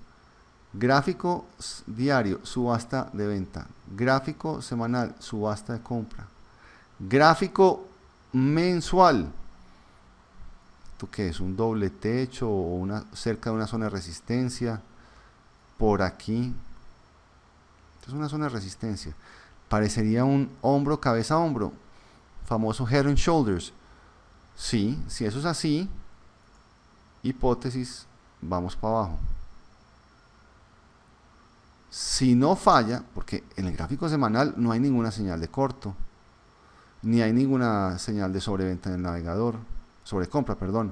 Gráfico diario, subasta de venta. Gráfico semanal, subasta de compra. Gráfico mensual. ¿Esto qué es? ¿Un doble techo o una, cerca de una zona de resistencia? Por aquí. Esto es una zona de resistencia. Parecería un hombro, cabeza a hombro. Famoso head and shoulders. Sí, si eso es así, hipótesis, vamos para abajo. Si no falla, porque en el gráfico semanal no hay ninguna señal de corto, ni hay ninguna señal de sobreventa en el navegador, sobrecompra, perdón.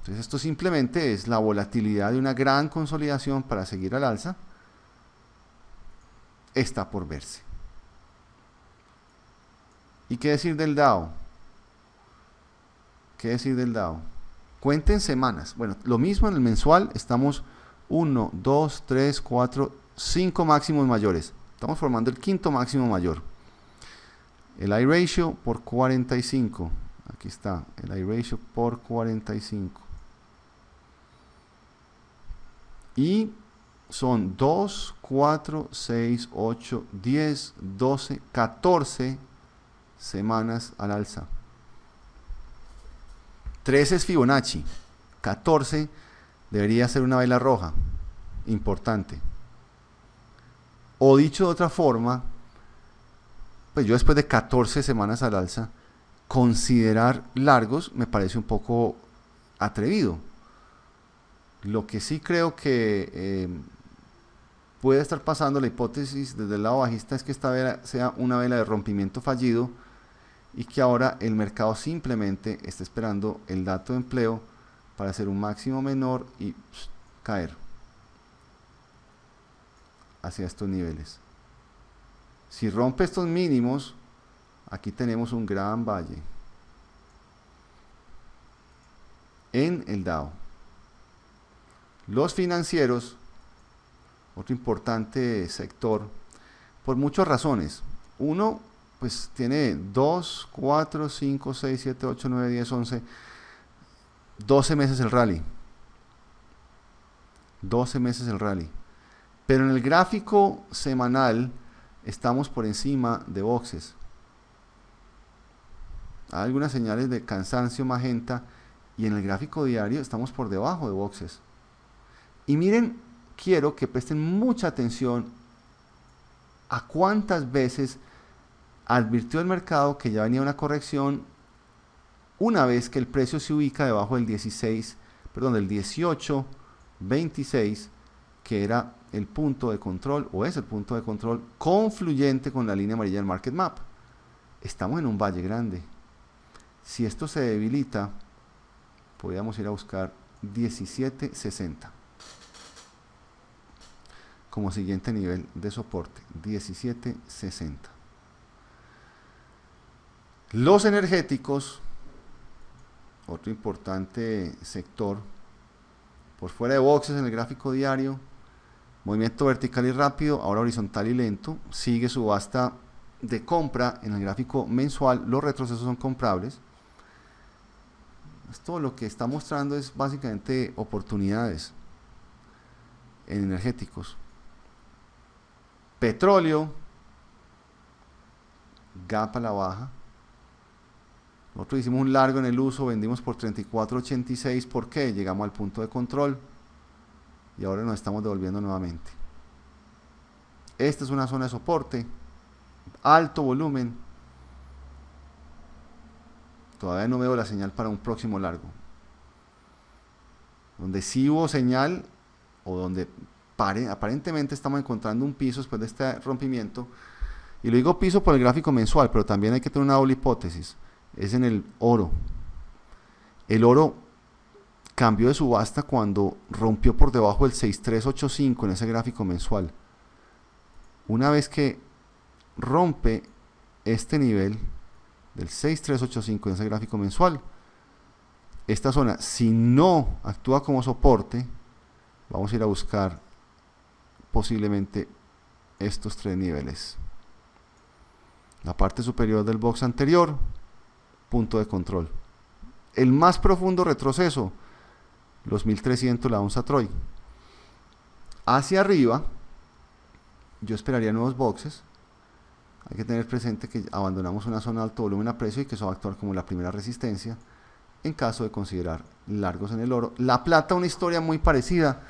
Entonces esto simplemente es la volatilidad de una gran consolidación para seguir al alza. Está por verse. ¿Y qué decir del Dow? ¿Qué decir del Dow? Cuenten semanas. Bueno, lo mismo en el mensual, estamos uno, dos, tres, cuatro, cinco máximos mayores. Estamos formando el quinto máximo mayor. El iRatio por cuarenta y cinco. Aquí está, el iRatio por cuarenta y cinco. Y son dos, cuatro, seis, ocho, diez, doce, catorce semanas al alza. trece es Fibonacci, catorce debería ser una vela roja, importante. O dicho de otra forma, pues yo después de catorce semanas al alza, considerar largos me parece un poco atrevido. Lo que sí creo que eh, puede estar pasando, la hipótesis desde el lado bajista, es que esta vela sea una vela de rompimiento fallido y que ahora el mercado simplemente está esperando el dato de empleo para hacer un máximo menor y pss, caer hacia estos niveles. Si rompe estos mínimos, aquí tenemos un gran valle en el Dow. Los financieros, otro importante sector, por muchas razones. Uno, pues tiene dos, cuatro, cinco, seis, siete, ocho, nueve, diez, once, doce meses el rally. doce meses el rally. Pero en el gráfico semanal estamos por encima de boxes. Hay algunas señales de cansancio magenta y en el gráfico diario estamos por debajo de boxes. Y miren, quiero que presten mucha atención a cuántas veces advirtió el mercado que ya venía una corrección una vez que el precio se ubica debajo del dieciséis, perdón, del dieciocho veintiséis, que era el punto de control, o es el punto de control confluyente con la línea amarilla del market map. Estamos en un valle grande. Si esto se debilita, podríamos ir a buscar diecisiete sesenta como siguiente nivel de soporte, diecisiete sesenta. Los energéticos, otro importante sector, por fuera de boxes en el gráfico diario, movimiento vertical y rápido, ahora horizontal y lento, sigue subasta de compra en el gráfico mensual, los retrocesos son comprables. Esto lo que está mostrando es básicamente oportunidades en energéticos. Petróleo, gap a la baja. Nosotros hicimos un largo en el uso, vendimos por treinta y cuatro ochenta y seis, ¿por qué? Llegamos al punto de control y ahora nos estamos devolviendo nuevamente. Esta es una zona de soporte, alto volumen. Todavía no veo la señal para un próximo largo. donde sí hubo señal o donde pare, aparentemente estamos encontrando un piso después de este rompimiento. Y lo digo piso por el gráfico mensual, pero también hay que tener una doble hipótesis. Es en el oro. El oro cambió de subasta cuando rompió por debajo del seis mil trescientos ochenta y cinco en ese gráfico mensual. Una vez que rompe este nivel del seis mil trescientos ochenta y cinco en ese gráfico mensual, esta zona, si no actúa como soporte, vamos a ir a buscar posiblemente estos tres niveles. La parte superior del box anterior, punto de control. El más profundo retroceso, los mil trescientos la onza Troy. Hacia arriba, yo esperaría nuevos boxes. Hay que tener presente que abandonamos una zona de alto volumen a precio y que eso va a actuar como la primera resistencia en caso de considerar largos en el oro. La plata, una historia muy parecida.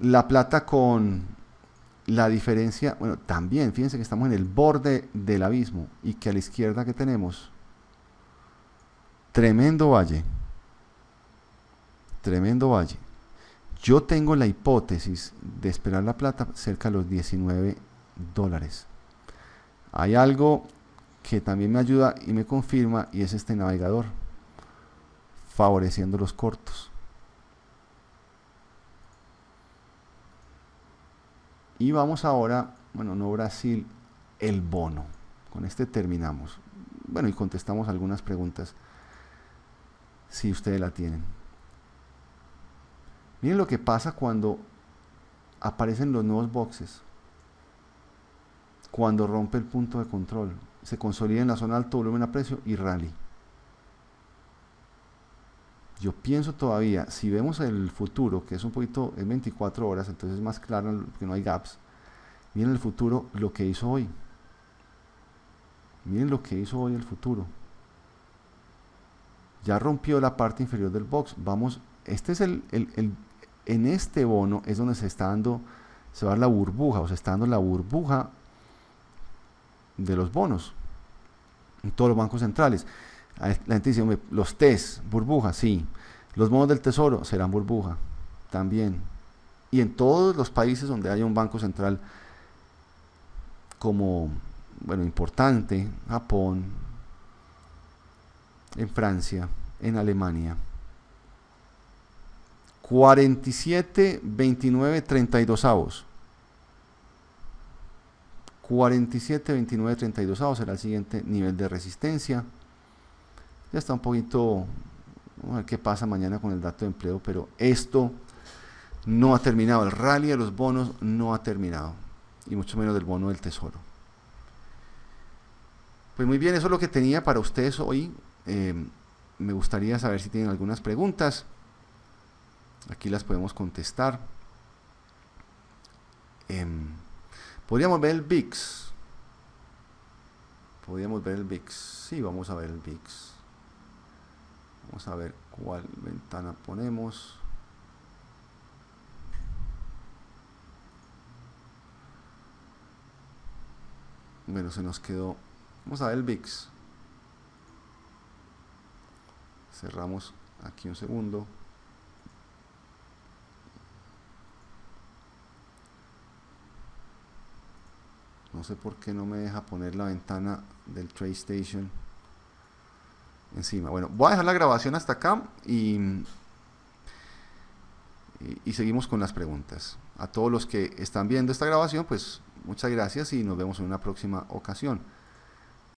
La plata con la diferencia, bueno, también fíjense que estamos en el borde del abismo y que a la izquierda que tenemos tremendo valle, tremendo valle. Yo tengo la hipótesis de esperar la plata cerca de los diecinueve dólares. Hay algo que también me ayuda y me confirma, y es este navegador favoreciendo los cortos. Y vamos ahora, bueno, no Brasil, el bono. Con este terminamos. Bueno, y contestamos algunas preguntas si ustedes la tienen. Miren lo que pasa cuando aparecen los nuevos boxes. Cuando rompe el punto de control, se consolida en la zona de alto volumen a precio y rally. Yo pienso todavía, si vemos el futuro, que es un poquito, es veinticuatro horas, entonces es más claro que no hay gaps. Miren el futuro, lo que hizo hoy. Miren lo que hizo hoy el futuro. Ya rompió la parte inferior del box. Vamos, este es el, el, el en este bono es donde se está dando, se va a dar la burbuja, o se está dando la burbuja de los bonos en todos los bancos centrales. La gente dice, los T E S, burbuja, sí. Los bonos del tesoro serán burbuja, también. Y en todos los países donde haya un banco central como, bueno, importante, Japón, en Francia, en Alemania. cuarenta y siete, veintinueve, treinta y dos avos. cuarenta y siete, veintinueve, treinta y dos avos será el siguiente nivel de resistencia. Ya está un poquito, vamos a ver qué pasa mañana con el dato de empleo, pero esto no ha terminado, el rally de los bonos no ha terminado, y mucho menos del bono del tesoro. Pues muy bien, eso es lo que tenía para ustedes hoy. Eh, me gustaría saber si tienen algunas preguntas, aquí las podemos contestar. Eh, podríamos ver el V I X, podríamos ver el V I X, sí, vamos a ver el V I X. Vamos a ver cuál ventana ponemos. Bueno, se nos quedó. Vamos a ver el V I X. Cerramos aquí un segundo. No sé por qué no me deja poner la ventana del Trade Station encima. Bueno, voy a dejar la grabación hasta acá y, y, y seguimos con las preguntas. A todos los que están viendo esta grabación, pues muchas gracias y nos vemos en una próxima ocasión.